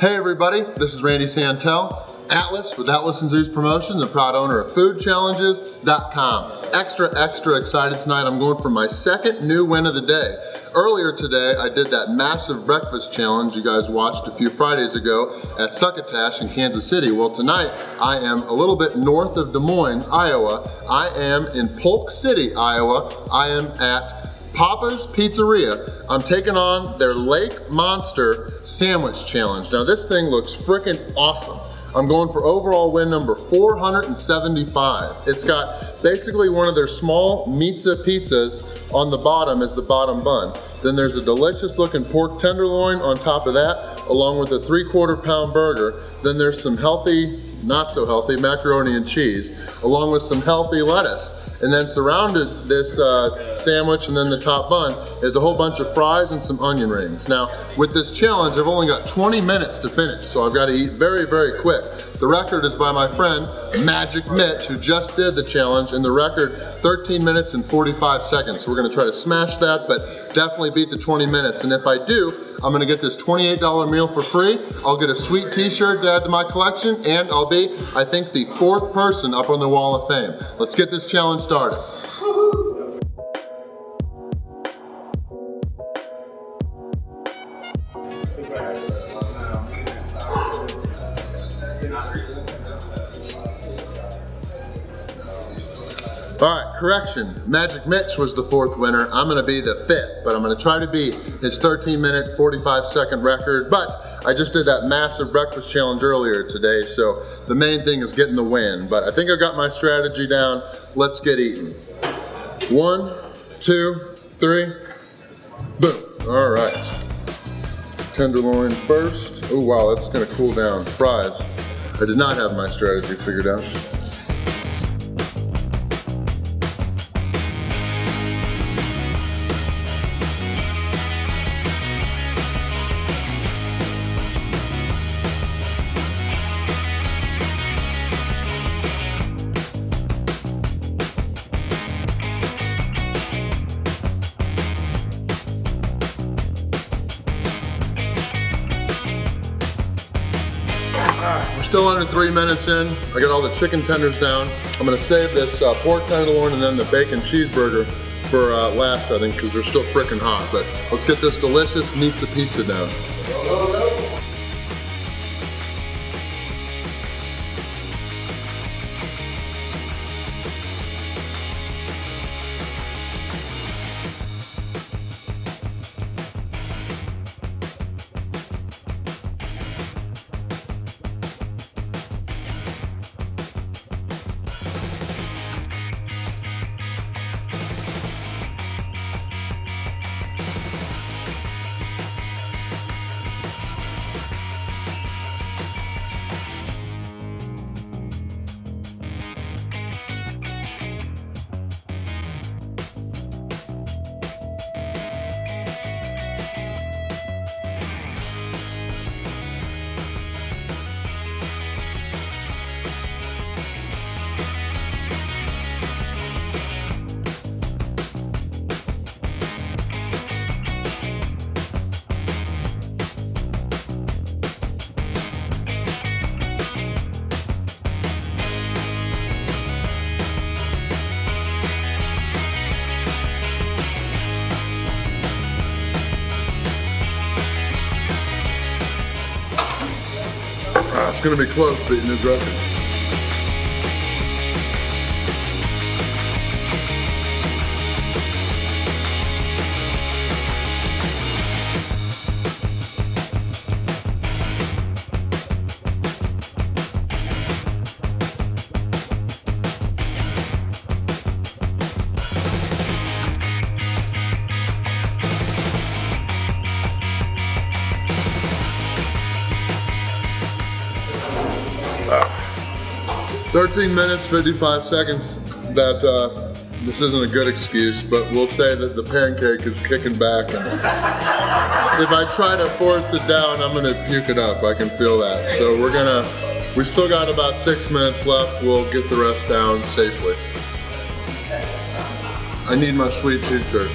Hey everybody, this is Randy Santel, Atlas with Atlas & Zeus Promotions, and proud owner of foodchallenges.com. Extra excited tonight. I'm going for my second new win of the day. Earlier today, I did that massive breakfast challenge you guys watched a few Fridays ago at Succotash in Kansas City. Well, tonight I am a little bit north of Des Moines, Iowa. I am in Polk City, Iowa. I am at Papa's Pizzeria. I'm taking on their Lake Monster Sandwich Challenge. Now this thing looks freaking awesome. I'm going for overall win number 475. It's got basically one of their small Meatza pizzas on the bottom as the bottom bun. Then there's a delicious looking pork tenderloin on top of that, along with a 3/4 pound burger. Then there's some healthy, not so healthy, macaroni and cheese, along with some healthy lettuce. And then surrounded this sandwich and then the top bun is a whole bunch of fries and some onion rings. Now, with this challenge, I've only got 20 minutes to finish, so I've got to eat very, very quick. The record is by my friend, Magic Mitch, who just did the challenge, and the record, 13 minutes and 45 seconds. So we're gonna try to smash that, but definitely beat the 20 minutes. And if I do, I'm gonna get this $28 meal for free. I'll get a sweet t-shirt to add to my collection, and I'll be, I think, the 4th person up on the Wall of Fame. Let's get this challenge started. Alright, correction, Magic Mitch was the 4th winner. I'm gonna be the 5th, but I'm gonna try to beat his 13-minute, 45-second record, but I just did that massive breakfast challenge earlier today, so the main thing is getting the win, but I think I got my strategy down. Let's get eating. 1, 2, 3, boom. Alright, tenderloin first. Oh wow, that's gonna cool down. Fries. I did not have my strategy figured out. Alright, we're still under 3 minutes in. I got all the chicken tenders down. I'm gonna save this pork tenderloin and then the bacon cheeseburger for last, I think, because they're still frickin' hot. But let's get this delicious Meatza Pizza down. It's going to be close beating his record. Wow. 13 minutes, 55 seconds, that this isn't a good excuse, but we'll say that the pancake is kicking back. And if I try to force it down, I'm gonna puke it up. I can feel that. So we still got about 6 minutes left. We'll get the rest down safely. I need my sweet t-shirt.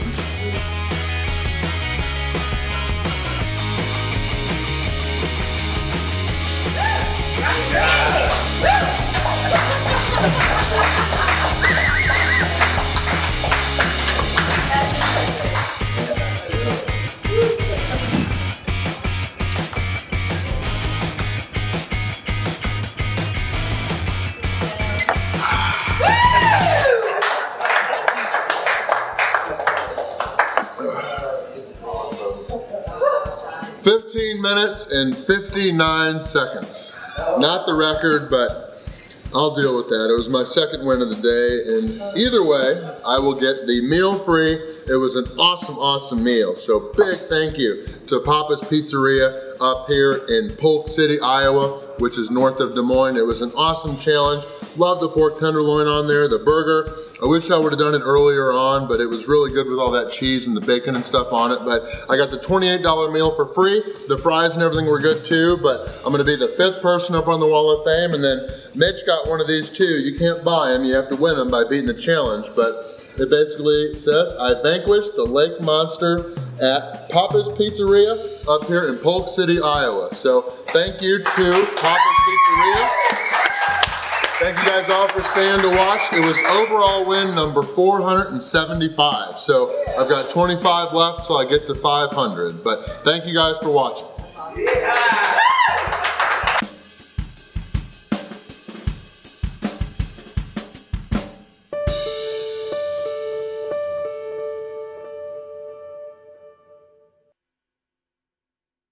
15 minutes and 59 seconds. Not the record, but I'll deal with that. It was my second win of the day, and either way, I will get the meal free. It was an awesome, awesome meal. So big thank you to Papa's Pizzeria up here in Polk City, Iowa, which is north of Des Moines. It was an awesome challenge. Love the pork tenderloin on there, the burger. I wish I would have done it earlier on, but it was really good with all that cheese and the bacon and stuff on it. But I got the $28 meal for free. The fries and everything were good too, but I'm gonna be the 5th person up on the Wall of Fame, and then Mitch got one of these too. You can't buy them, you have to win them by beating the challenge. But it basically says, I vanquished the Lake Monster at Papa's Pizzeria up here in Polk City, Iowa. So thank you to Papa's Pizzeria. Thank you guys all for staying to watch. It was overall win number 475. So I've got 25 left till I get to 500. But thank you guys for watching.